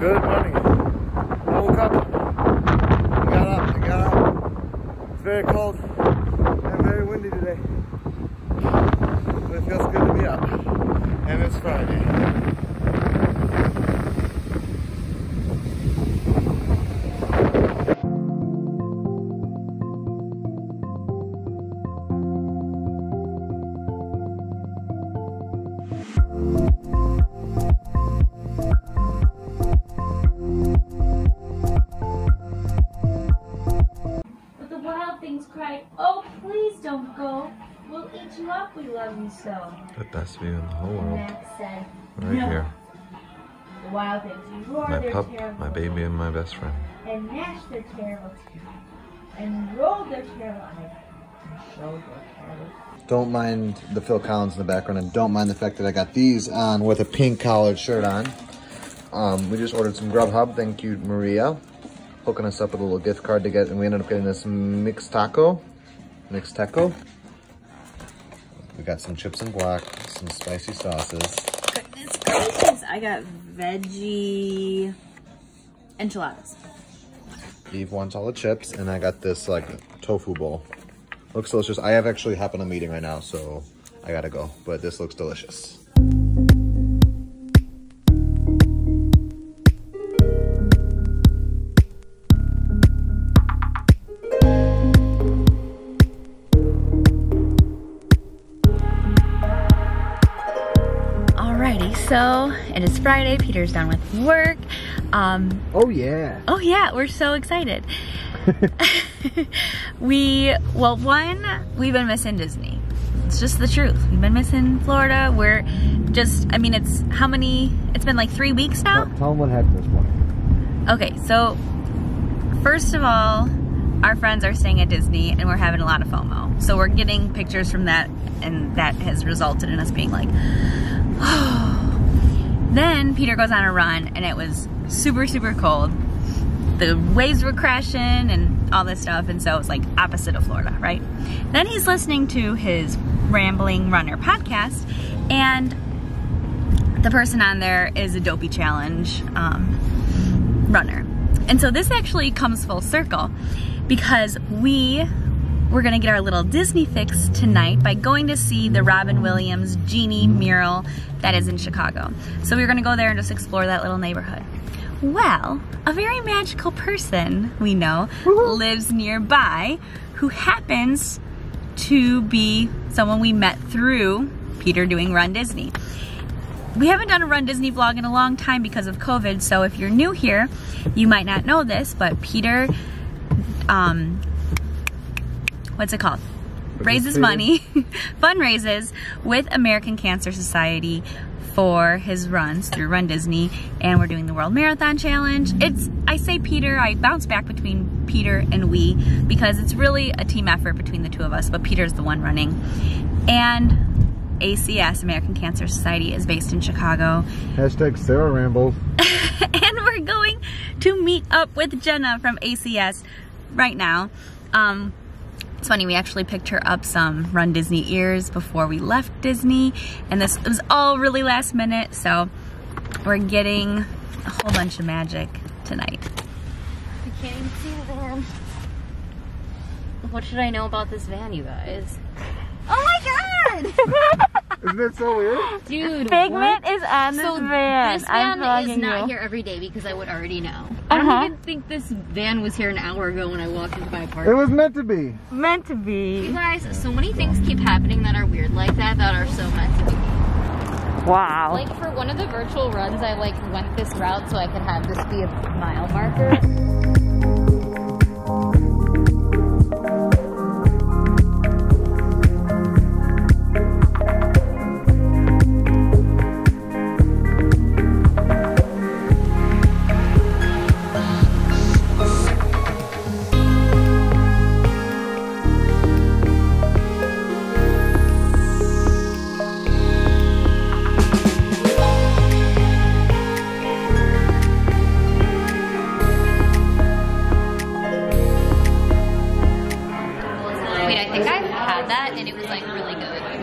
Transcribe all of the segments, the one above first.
Good money. Whole couple. They got up. They got out. It's very cold and very windy today. But it feels good to be up. And it's Friday. We love you so. The best view in the whole world. Said, right no. Here. The wild things. You roar, my pup, terrible. My baby, and my best friend. And gnash their terrible teeth. And roll their terrible eyes. And show their terrible teeth. Don't mind the Phil Collins in the background, and don't mind the fact that I got these on with a pink collared shirt on. We just ordered some Grubhub. Thank you, Maria. Hooking us up with a little gift card to get, and we ended up getting this mixed taco. Mixed taco. We got some chips and guac, some spicy sauces. Goodness gracious, I got veggie enchiladas. Eve wants all the chips, and I got this like tofu bowl. Looks delicious. I have actually hopped on a meeting right now, so I gotta go, but this looks delicious. So it is Friday, Peter's done with work. Oh yeah. Oh yeah, we're so excited. We've been missing Disney. It's just the truth. We've been missing Florida. We're just, I mean, it's how many, it's been like 3 weeks now? Tell them what happened this morning. Okay, so first of all, our friends are staying at Disney and we're having a lot of FOMO. So we're getting pictures from that, and that has resulted in us being like, oh. Then Peter goes on a run and it was super, super cold. The waves were crashing and all this stuff, and so it was like opposite of Florida, right? Then he's listening to his Rambling Runner podcast, and the person on there is a Dopey Challenge runner. And so this actually comes full circle because we're gonna get our little Disney fix tonight by going to see the Robin Williams Genie mural that is in Chicago. So we're gonna go there and just explore that little neighborhood. Well, a very magical person we know lives nearby who happens to be someone we met through Peter doing Run Disney. We haven't done a Run Disney vlog in a long time because of COVID, so if you're new here, you might not know this, but Peter, what's it called? Raises money, fundraises with American Cancer Society for his runs through Run Disney, and we're doing the World Marathon Challenge. I say Peter, I bounce back between Peter and we because it's really a team effort between the two of us, but Peter's the one running. And ACS, American Cancer Society, is based in Chicago. # Sarah Rambles. And we're going to meet up with Jenna from ACS right now. It's funny, we actually picked her up some Run Disney ears before we left Disney, and this was all really last minute, so we're getting a whole bunch of magic tonight. I can't even see the van. What should I know about this van, you guys? Oh my god! Isn't that so weird? Dude, Figment is on this van. This van is not here every day because I would already know. I didn't think this van was here an hour ago when I walked into my apartment. It was meant to be. Meant to be. You guys, so many things keep happening that are weird like that are so meant to be. Wow. Like for one of the virtual runs, I like went this route so I could have this be a mile marker.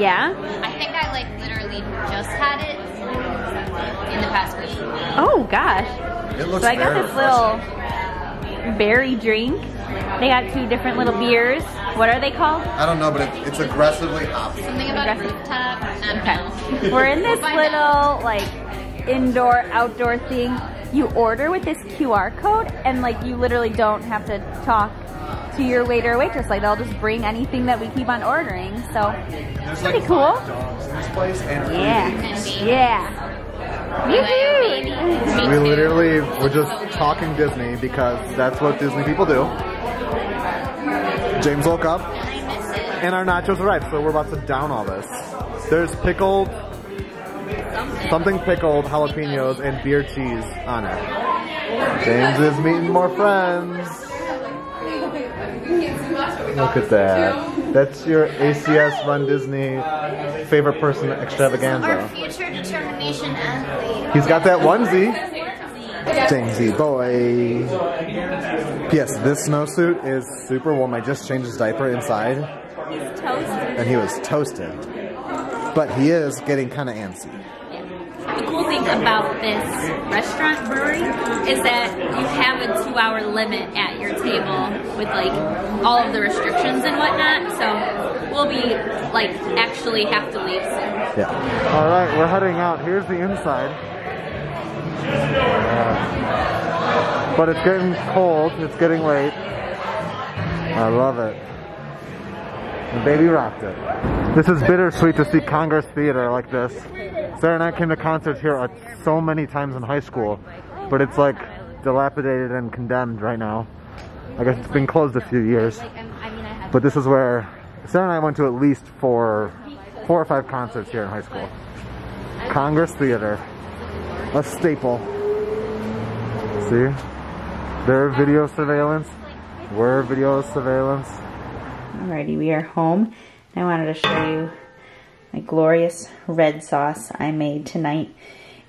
Yeah? I think I like literally just had it in the past week. Oh gosh. It looks so I got this little berry drink. They got two different little beers. What are they called? I don't know, but it's aggressively hoppy. Something about a rooftop. Okay. We're in this little like indoor outdoor thing. You order with this QR code and like you literally don't have to talk to your waiter or waitress. Like they'll just bring anything that we keep on ordering. So it's pretty cool. Dogs in this place and yeah. We literally were just talking Disney because that's what Disney people do. James woke up and our nachos arrived, so we're about to down all this. There's pickled, something pickled jalapenos and beer cheese on it. James is meeting more friends. Look at that. That's your ACS Run Disney favorite person extravaganza. Our future determination athlete. He's got that onesie. Jamesy boy. Yes, this snowsuit is super warm. I just changed his diaper inside. He's toasted. And he was toasted. But he is getting kind of antsy. The cool thing about this restaurant brewery is that you have a 2-hour limit at your table with like all of the restrictions and whatnot, so we'll be like actually have to leave soon. Yeah. Alright, we're heading out. Here's the inside. But it's getting cold, it's getting late. I love it. The baby rocked it. This is bittersweet to see Congress Theater like this. Sarah and I came to concerts here so many times in high school, but it's like dilapidated and condemned right now. I guess it's been closed a few years, but this is where Sarah and I went to at least four or five concerts here in high school. Congress Theater, a staple. See? Their video surveillance, we're video surveillance. Alrighty, we are home. I wanted to show you my glorious red sauce I made tonight.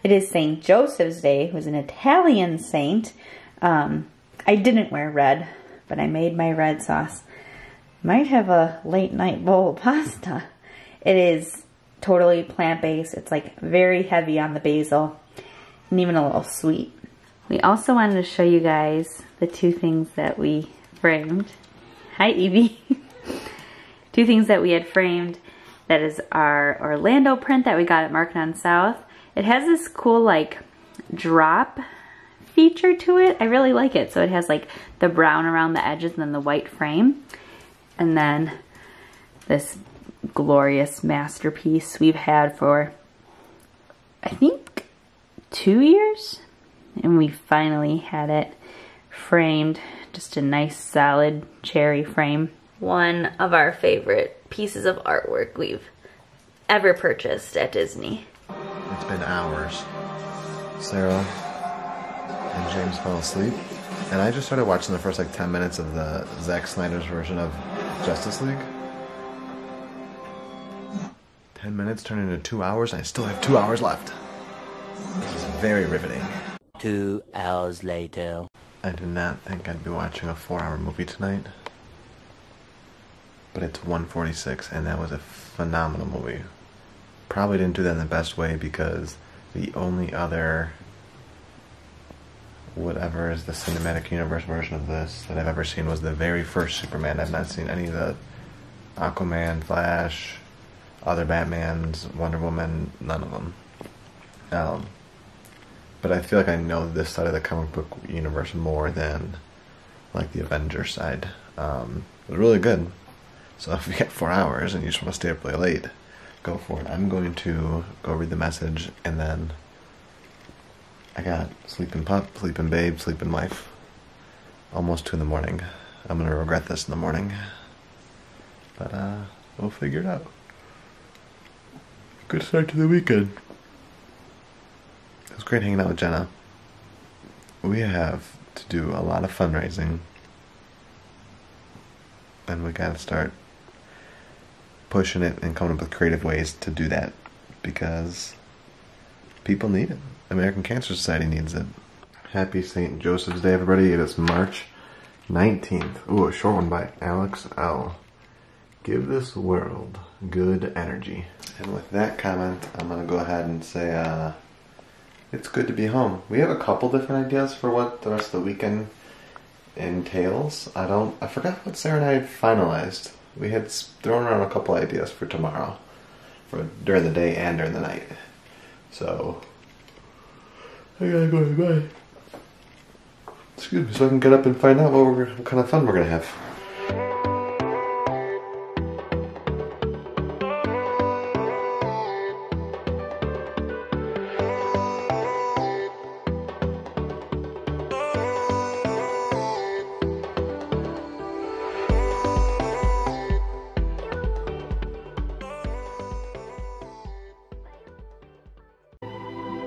It is St. Joseph's Day, who's an Italian saint. I didn't wear red, but I made my red sauce. Might have a late night bowl of pasta. It is totally plant-based. It's like very heavy on the basil and even a little sweet. We also wanted to show you guys the two things that we framed. Hi, Evie. Two things that we had framed. That is our Orlando print that we got at Mark On South. It has this cool like drop feature to it. I really like it. So it has like the brown around the edges and then the white frame. And then this glorious masterpiece we've had for I think 2 years. And we finally had it framed. Just a nice solid cherry frame. One of our favorite pieces of artwork we've ever purchased at Disney. It's been hours. Sarah and James fell asleep, and I just started watching the first like 10 minutes of the Zack Snyder's version of Justice League. 10 minutes turned into 2 hours, and I still have 2 hours left. This is very riveting. 2 hours later. I did not think I'd be watching a 4-hour movie tonight. But it's 1:46, and that was a phenomenal movie. Probably didn't do that in the best way because the only other whatever is the cinematic universe version of this that I've ever seen was the very first Superman. I've not seen any of the Aquaman, Flash, other Batmans, Wonder Woman, none of them. But I feel like I know this side of the comic book universe more than like the Avengers side. It was really good. So if you get 4 hours and you just want to stay up really late, go for it. I'm going to go read the message, and then I got sleeping pup, sleeping babe, sleeping wife. Almost 2 in the morning. I'm going to regret this in the morning. But we'll figure it out. Good start to the weekend. It was great hanging out with Jenna. We have to do a lot of fundraising. And we gotta start pushing it and coming up with creative ways to do that because people need it. American Cancer Society needs it. Happy St. Joseph's Day, everybody. It is March 19th. Ooh, a short one by Alex L. Give this world good energy. And with that comment, I'm gonna go ahead and say It's good to be home. We have a couple different ideas for what the rest of the weekend entails. I forgot what Sarah and I had finalized. We had thrown around a couple ideas for tomorrow, for during the day and during the night. So I gotta go to bed. Excuse me, so I can get up and find out what kind of fun we're gonna have.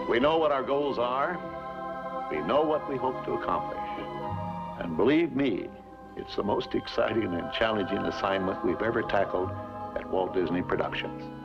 We know what our goals are, we know what we hope to accomplish, and believe me, it's the most exciting and challenging assignment we've ever tackled at Walt Disney Productions.